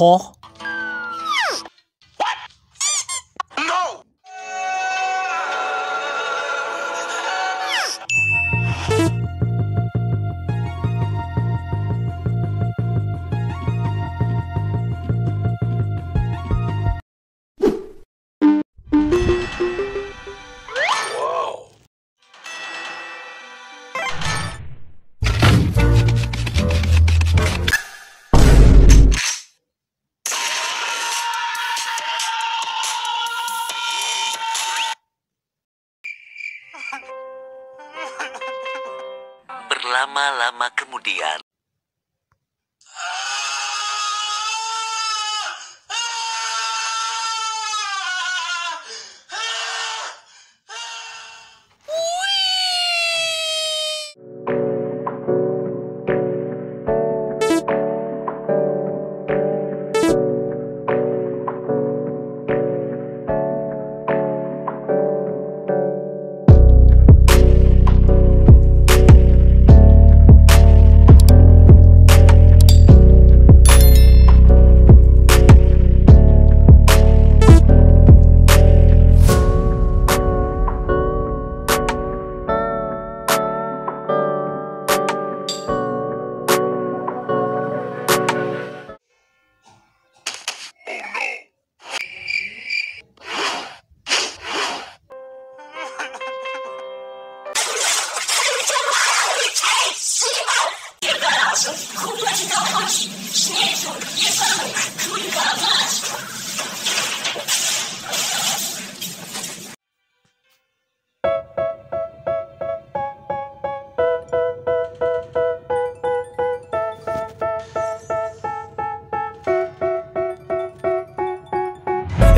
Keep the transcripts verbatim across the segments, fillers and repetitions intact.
Huh? What? No! Berlama-lama kemudian.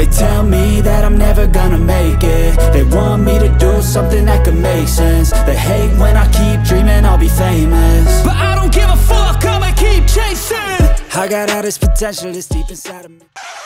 They tell me that I'm never gonna make it. They want me to do something that could make sense. They hate when I keep dreaming I'll be famous, but I don't give a fuck, I'ma keep chasing. I got all this potential that's deep inside of me.